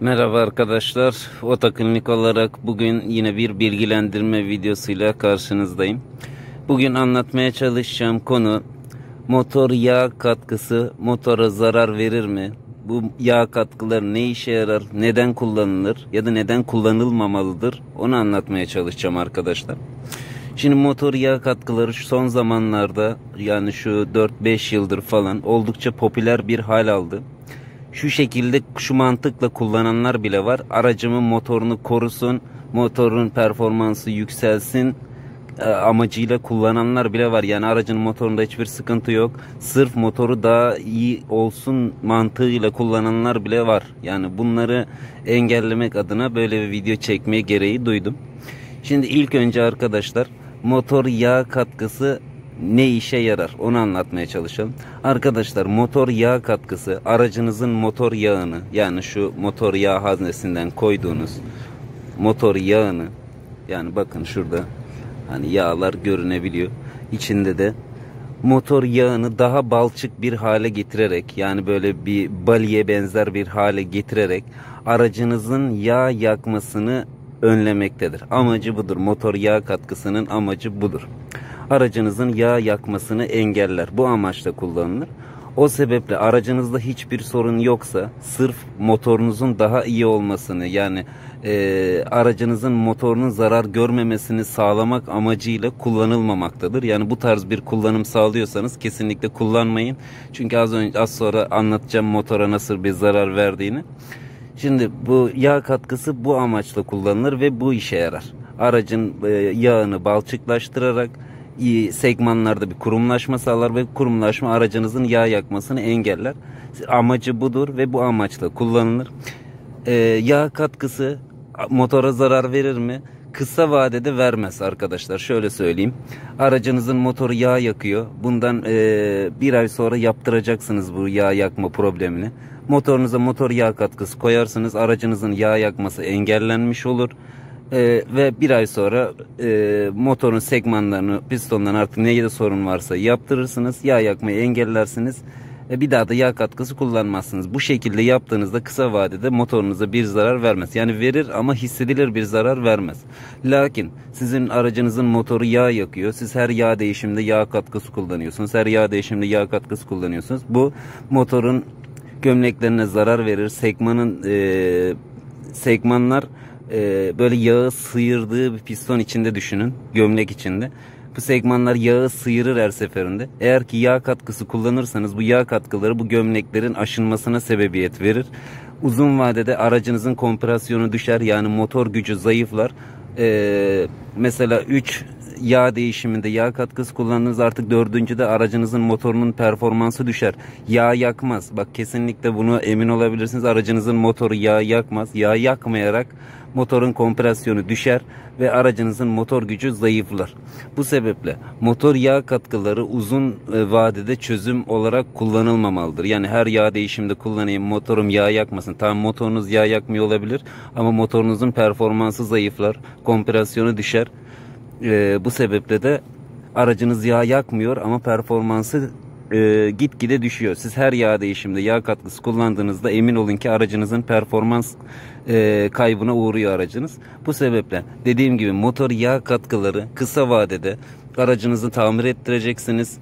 Merhaba arkadaşlar, Oto Klinik olarak bugün yine bir bilgilendirme videosuyla karşınızdayım. Bugün anlatmaya çalışacağım konu motor yağ katkısı motora zarar verir mi? Bu yağ katkıları ne işe yarar, neden kullanılır ya da neden kullanılmamalıdır onu anlatmaya çalışacağım arkadaşlar. Şimdi motor yağ katkıları son zamanlarda yani şu 4-5 yıldır falan oldukça popüler bir hal aldı. Şu şekilde şu mantıkla kullananlar bile var. Aracımın motorunu korusun, motorun performansı yükselsin amacıyla kullananlar bile var. Yani aracın motorunda hiçbir sıkıntı yok. Sırf motoru daha iyi olsun mantığıyla kullananlar bile var. Yani bunları engellemek adına böyle bir video çekmeye gereği duydum. Şimdi ilk önce arkadaşlar motor yağ katkısı ne işe yarar onu anlatmaya çalışalım. Arkadaşlar motor yağ katkısı aracınızın motor yağını yani şu motor yağ haznesinden koyduğunuz motor yağını yani bakın şurada hani yağlar görünebiliyor. İçinde de motor yağını daha balçık bir hale getirerek yani böyle bir balye benzer bir hale getirerek aracınızın yağ yakmasını önlemektedir. Amacı budur. Motor yağ katkısının amacı budur. Aracınızın yağ yakmasını engeller. Bu amaçla kullanılır. O sebeple aracınızda hiçbir sorun yoksa sırf motorunuzun daha iyi olmasını yani aracınızın motorunun zarar görmemesini sağlamak amacıyla kullanılmamaktadır. Yani bu tarz bir kullanım sağlıyorsanız kesinlikle kullanmayın. Çünkü az sonra anlatacağım motora nasıl bir zarar verdiğini. Şimdi bu yağ katkısı bu amaçla kullanılır ve bu işe yarar. Aracın yağını balçıklaştırarak segmanlarda bir kurumlaşma sağlar ve kurumlaşma aracınızın yağ yakmasını engeller. Amacı budur ve bu amaçla kullanılır. Yağ katkısı motora zarar verir mi? Kısa vadede vermez arkadaşlar. Şöyle söyleyeyim. Aracınızın motoru yağ yakıyor. Bundan bir ay sonra yaptıracaksınız bu yağ yakma problemini. Motorunuza motor yağ katkısı koyarsınız. Aracınızın yağ yakması engellenmiş olur. Ve bir ay sonra motorun segmanlarını, pistonlarını artık neye de sorun varsa yaptırırsınız. Yağ yakmayı engellersiniz. Bir daha da yağ katkısı kullanmazsınız. Bu şekilde yaptığınızda kısa vadede motorunuza bir zarar vermez. Yani verir ama hissedilir bir zarar vermez. Lakin sizin aracınızın motoru yağ yakıyor. Siz her yağ değişiminde yağ katkısı kullanıyorsunuz. Her yağ değişiminde yağ katkısı kullanıyorsunuz. Bu motorun gömleklerine zarar verir. Segmanlar böyle yağı sıyırdığı bir piston içinde düşünün. Gömlek içinde. Bu segmanlar yağı sıyırır her seferinde. Eğer ki yağ katkısı kullanırsanız bu yağ katkıları bu gömleklerin aşınmasına sebebiyet verir. Uzun vadede aracınızın kompresyonu düşer. Yani motor gücü zayıflar. Mesela 3 yağ değişiminde yağ katkısı kullandınız, artık 4.'de aracınızın motorunun performansı düşer. Yağ yakmaz. Bak kesinlikle bunu emin olabilirsiniz. Aracınızın motoru yağ yakmaz. Yağ yakmayarak motorun kompresyonu düşer ve aracınızın motor gücü zayıflar. Bu sebeple motor yağ katkıları uzun vadede çözüm olarak kullanılmamalıdır. Yani her yağ değişiminde kullanayım, motorum yağ yakmasın. Tamam, motorunuz yağ yakmıyor olabilir ama motorunuzun performansı zayıflar, kompresyonu düşer. Bu sebeple de aracınız yağ yakmıyor ama performansı gitgide düşüyor. Siz her yağ değişiminde yağ katkısı kullandığınızda emin olun ki aracınızın performans kaybına uğruyor aracınız. Bu sebeple dediğim gibi motor yağ katkıları kısa vadede aracınızı tamir ettireceksiniz.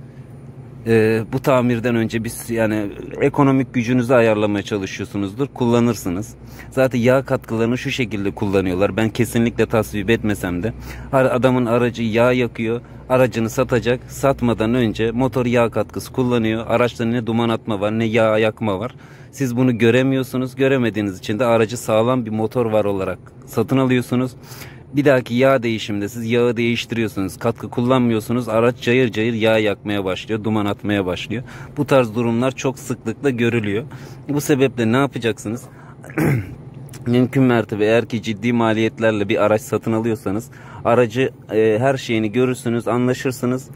Bu tamirden önce yani ekonomik gücünüzü ayarlamaya çalışıyorsunuzdur. Kullanırsınız. Zaten yağ katkılarını şu şekilde kullanıyorlar. Ben kesinlikle tasvip etmesem de. Adamın aracı yağ yakıyor. Aracını satacak. Satmadan önce motor yağ katkısı kullanıyor. Araçta ne duman atma var ne yağ yakma var. Siz bunu göremiyorsunuz. Göremediğiniz için de aracı sağlam bir motor var olarak satın alıyorsunuz. Bir dahaki yağ değişiminde siz yağı değiştiriyorsunuz, katkı kullanmıyorsunuz, araç cayır cayır yağ yakmaya başlıyor, duman atmaya başlıyor. Bu tarz durumlar çok sıklıkla görülüyor. Bu sebeple ne yapacaksınız? Mümkün mertebe eğer ki ciddi maliyetlerle bir araç satın alıyorsanız, aracı her şeyini görürsünüz, anlaşırsınız,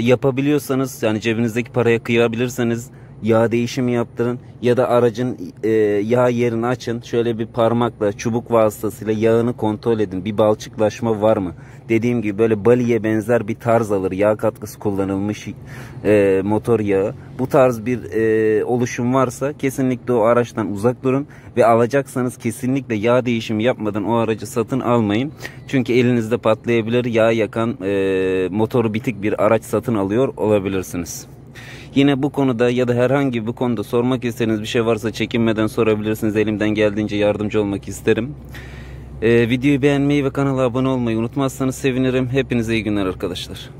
yapabiliyorsanız yani cebinizdeki paraya kıyabilirseniz yağ değişimi yaptırın ya da aracın yağ yerini açın. Şöyle bir parmakla, çubuk vasıtasıyla yağını kontrol edin. Bir balçıklaşma var mı? Dediğim gibi böyle baliye benzer bir tarz alır. Yağ katkısı kullanılmış motor yağı. Bu tarz bir oluşum varsa kesinlikle o araçtan uzak durun ve alacaksanız kesinlikle yağ değişimi yapmadan o aracı satın almayın. Çünkü elinizde patlayabilir, yağ yakan motoru bitik bir araç satın alıyor olabilirsiniz. Yine bu konuda ya da herhangi bir konuda sormak istediğiniz bir şey varsa çekinmeden sorabilirsiniz. Elimden geldiğince yardımcı olmak isterim. Videoyu beğenmeyi ve kanala abone olmayı unutmazsanız sevinirim. Hepinize iyi günler arkadaşlar.